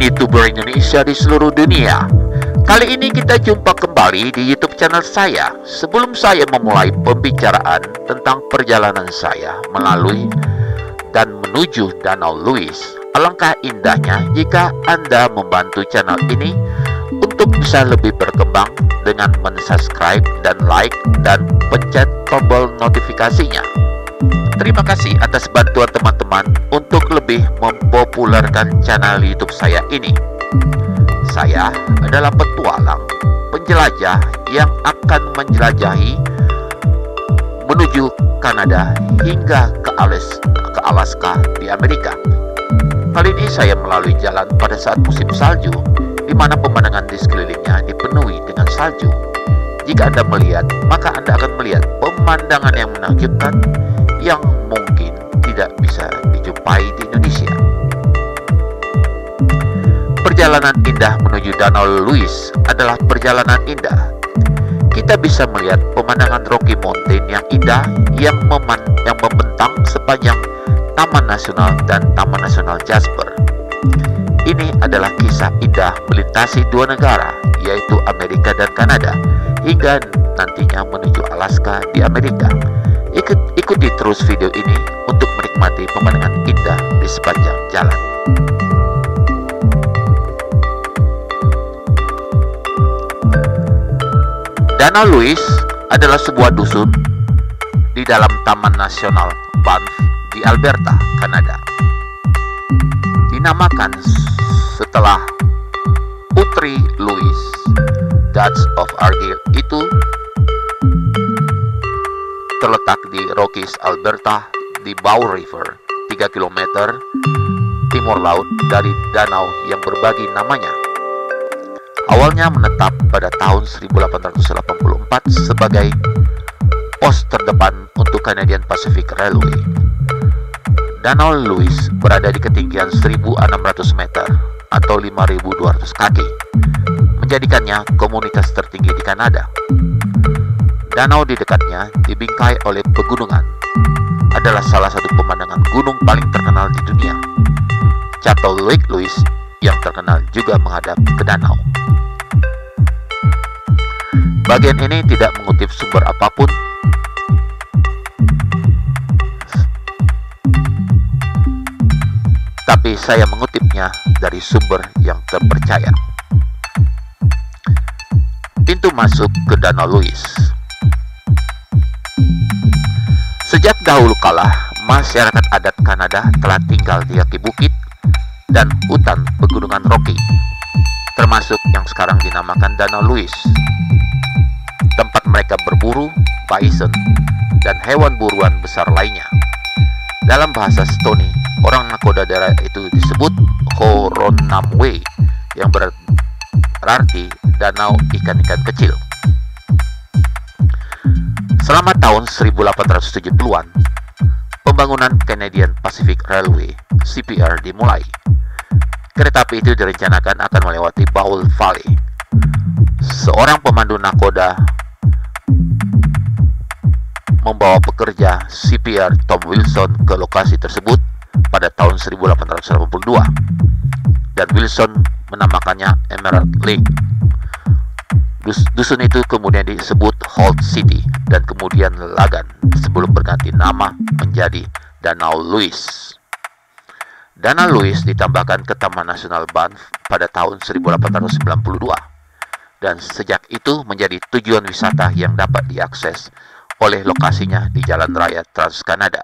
YouTuber Indonesia di seluruh dunia. Kali ini kita jumpa kembali di YouTube channel saya. Sebelum saya memulai pembicaraan tentang perjalanan saya melalui dan menuju Danau Louise, alangkah indahnya jika Anda membantu channel ini untuk bisa lebih berkembang dengan mensubscribe dan like dan pencet tombol notifikasinya. Terima kasih atas bantuan teman-teman untuk lebih mempopulerkan channel YouTube saya ini. Saya adalah petualang penjelajah yang akan menjelajahi menuju Kanada hingga ke Alaska di Amerika. Kali ini saya melalui jalan pada saat musim salju, di mana pemandangan di sekelilingnya dipenuhi dengan salju. Jika Anda melihat, maka Anda akan melihat pemandangan yang menakjubkan yang mungkin tidak bisa dijumpai di Indonesia. Perjalanan indah menuju Danau Louise adalah perjalanan indah. Kita bisa melihat pemandangan Rocky Mountain yang indah yang membentang sepanjang Taman Nasional dan Taman Nasional Jasper. Ini adalah kisah indah melintasi dua negara, yaitu Amerika dan Kanada, hingga nantinya menuju Alaska di Amerika. Ikuti terus video ini untuk menikmati pemandangan indah di sepanjang jalan. Danau Louise adalah sebuah dusun di dalam Taman Nasional Banff di Alberta, Kanada. Dinamakan setelah Putri Louise, Duchess of Argyll, itu terletak di Rockies, Alberta, di Bow River, 3 km timur laut dari danau yang berbagi namanya. Awalnya menetap pada tahun 1884 sebagai pos terdepan untuk Canadian Pacific Railway. Danau Louise berada di ketinggian 1.600 meter atau 5.200 kaki, menjadikannya komunitas tertinggi di Kanada. Danau di dekatnya dibingkai oleh pegunungan, adalah salah satu pemandangan gunung paling terkenal di dunia. Chateau Lake Louise yang terkenal juga menghadap ke danau. Bagian ini tidak mengutip sumber apapun. Tapi saya mengutipnya dari sumber yang terpercaya. Pintu masuk ke Danau Louise. Sejak dahulu kala, masyarakat adat Kanada telah tinggal di kaki bukit dan hutan pegunungan Rocky, termasuk yang sekarang dinamakan Danau Louise. Tempat mereka berburu bison dan hewan buruan besar lainnya. Dalam bahasa Stoney, orang Nakoda daerah itu disebut Ho-run-num-nay, yang berarti danau ikan-ikan kecil. Selama tahun 1870-an, pembangunan Canadian Pacific Railway (CPR) dimulai. Kereta api itu direncanakan akan melewati Bow Valley. Seorang pemandu Nakoda membawa pekerja CPR Tom Wilson ke lokasi tersebut pada tahun 1882, dan Wilson menamakannya Emerald Lake. Dusun itu kemudian disebut Holt City dan kemudian Lagan sebelum berganti nama menjadi Danau Louise. Danau Louise ditambahkan ke Taman Nasional Banff pada tahun 1892 dan sejak itu menjadi tujuan wisata yang dapat diakses oleh lokasinya di Jalan Raya Trans Kanada.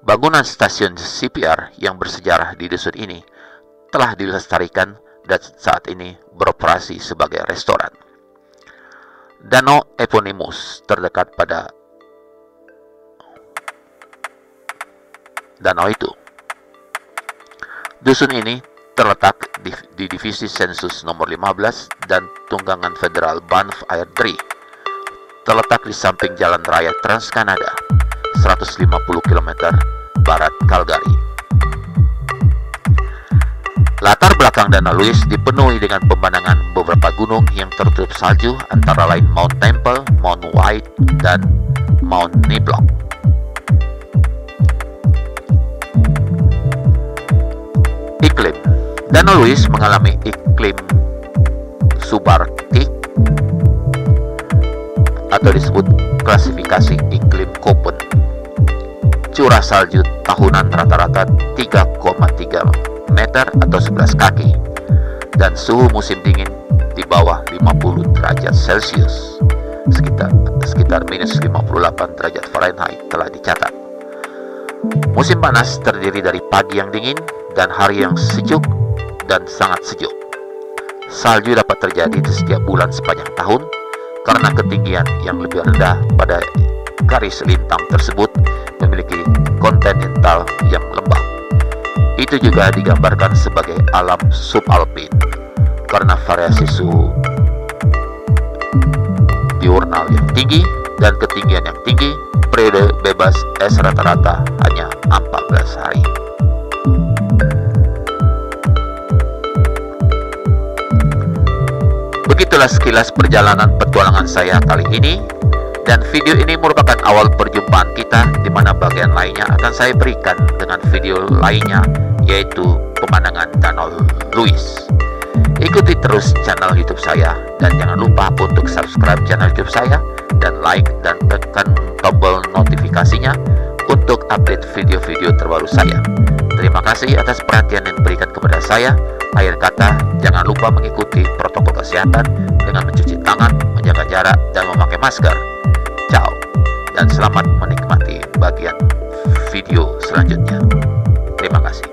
Bangunan stasiun CPR yang bersejarah di dusun ini telah dilestarikan dan saat ini beroperasi sebagai restoran. Danau Eponimus terdekat pada danau itu. Dusun ini terletak di divisi sensus nomor 15 dan tunggangan federal Banff Air 3. Terletak di samping Jalan Raya Trans Kanada, 150 km barat Calgary. Latar belakang Danau Louise dipenuhi dengan pemandangan beberapa gunung yang tertutup salju, antara lain Mount Temple, Mount White, dan Mount Niblock. Iklim Danau Louise mengalami iklim subarktik atau disebut klasifikasi iklim Kopen. Curah salju tahunan rata-rata 3,3 meter atau 11 kaki dan suhu musim dingin di bawah 50 derajat Celcius, sekitar minus 58 derajat Fahrenheit telah dicatat. Musim panas terdiri dari pagi yang dingin dan hari yang sejuk dan sangat sejuk. Salju dapat terjadi di setiap bulan sepanjang tahun karena ketinggian yang lebih rendah pada garis lintang tersebut memiliki kontinental yang lembab. Itu juga digambarkan sebagai alam subalpin karena variasi suhu diurnal yang tinggi dan ketinggian yang tinggi. Periode bebas es rata-rata hanya 14 hari. Begitulah sekilas perjalanan petualangan saya kali ini, dan video ini merupakan awal perjumpaan kita, di mana bagian lainnya akan saya berikan dengan video lainnya, yaitu pemandangan Danau Louise. Ikuti terus channel YouTube saya, dan jangan lupa untuk subscribe channel YouTube saya dan like dan tekan tombol notifikasinya untuk update video-video terbaru saya. Terima kasih atas perhatian yang diberikan kepada saya. Akhir kata, jangan lupa mengikuti protokol kesehatan dengan mencuci tangan, menjaga jarak, dan memakai masker. Ciao, dan selamat menikmati bagian video selanjutnya. Terima kasih.